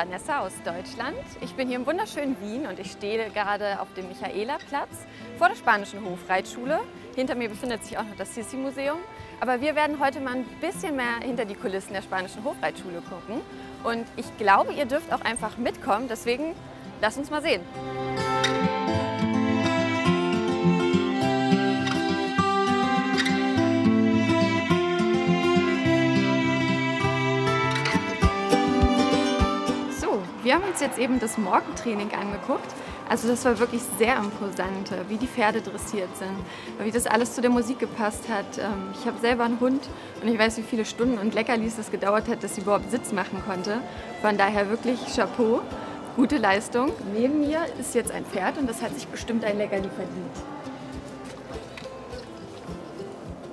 Vanessa aus Deutschland. Ich bin hier im wunderschönen Wien und ich stehe gerade auf dem Michaelerplatz vor der Spanischen Hofreitschule. Hinter mir befindet sich auch noch das Sisi-Museum. Aber wir werden heute mal ein bisschen mehr hinter die Kulissen der Spanischen Hofreitschule gucken. Und ich glaube, ihr dürft auch einfach mitkommen. Deswegen lasst uns mal sehen. Wir haben uns jetzt eben das Morgentraining angeguckt. Also das war wirklich sehr imposant, wie die Pferde dressiert sind, wie das alles zu der Musik gepasst hat. Ich habe selber einen Hund und ich weiß, wie viele Stunden und Leckerlis es gedauert hat, dass sie überhaupt Sitz machen konnte. Von daher wirklich Chapeau, gute Leistung. Neben mir ist jetzt ein Pferd und das hat sich bestimmt ein Leckerli verdient.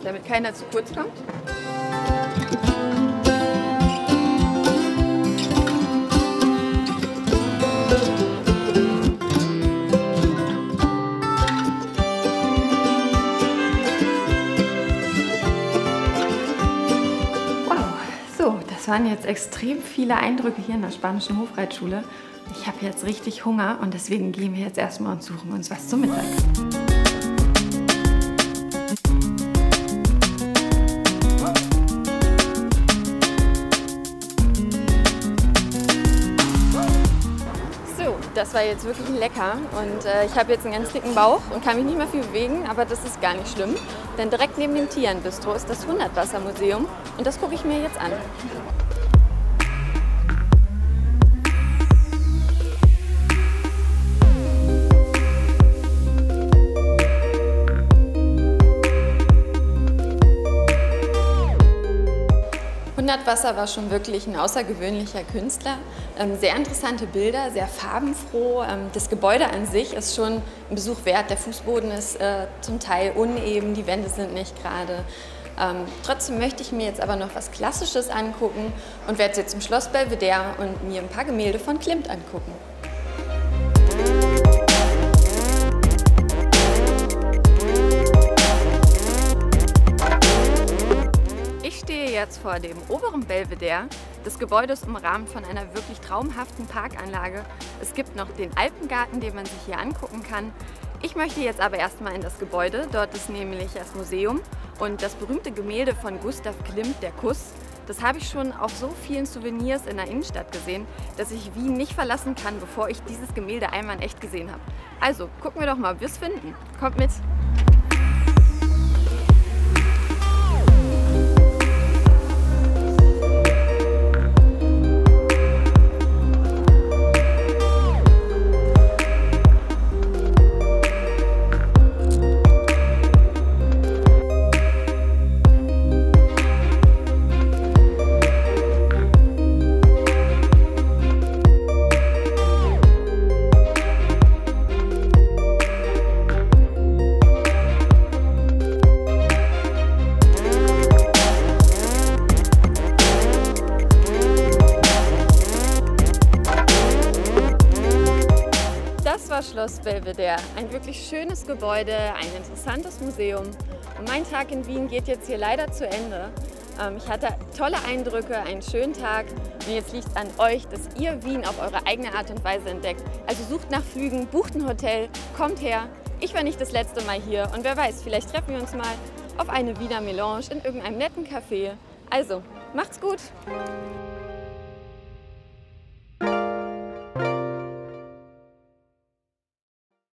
Damit keiner zu kurz kommt. Es waren jetzt extrem viele Eindrücke hier in der Spanischen Hofreitschule. Ich habe jetzt richtig Hunger und deswegen gehen wir jetzt erstmal und suchen uns was zum Mittag. So, das war jetzt wirklich lecker und ich habe jetzt einen ganz dicken Bauch und kann mich nicht mehr viel bewegen, aber das ist gar nicht schlimm. Denn direkt neben dem Tian Bistro ist das Hundertwassermuseum und das gucke ich mir jetzt an. Hundertwasser war schon wirklich ein außergewöhnlicher Künstler. Sehr interessante Bilder, sehr farbenfroh. Das Gebäude an sich ist schon ein Besuch wert. Der Fußboden ist zum Teil uneben, die Wände sind nicht gerade. Trotzdem möchte ich mir jetzt aber noch was Klassisches angucken und werde jetzt zum Schloss Belvedere und mir ein paar Gemälde von Klimt angucken. Jetzt vor dem oberen Belvedere. Das Gebäude ist umrahmt von einer wirklich traumhaften Parkanlage. Es gibt noch den Alpengarten, den man sich hier angucken kann. Ich möchte jetzt aber erstmal in das Gebäude. Dort ist nämlich das Museum und das berühmte Gemälde von Gustav Klimt, der Kuss. Das habe ich schon auf so vielen Souvenirs in der Innenstadt gesehen, dass ich Wien nicht verlassen kann, bevor ich dieses Gemälde einmal in echt gesehen habe. Also gucken wir doch mal, ob wir es finden. Kommt mit! Schloss Belvedere. Ein wirklich schönes Gebäude, ein interessantes Museum. Und mein Tag in Wien geht jetzt hier leider zu Ende. Ich hatte tolle Eindrücke, einen schönen Tag und jetzt liegt es an euch, dass ihr Wien auf eure eigene Art und Weise entdeckt. Also sucht nach Flügen, bucht ein Hotel, kommt her. Ich war nicht das letzte Mal hier und wer weiß, vielleicht treffen wir uns mal auf eine Wiener Melange in irgendeinem netten Café. Also, macht's gut!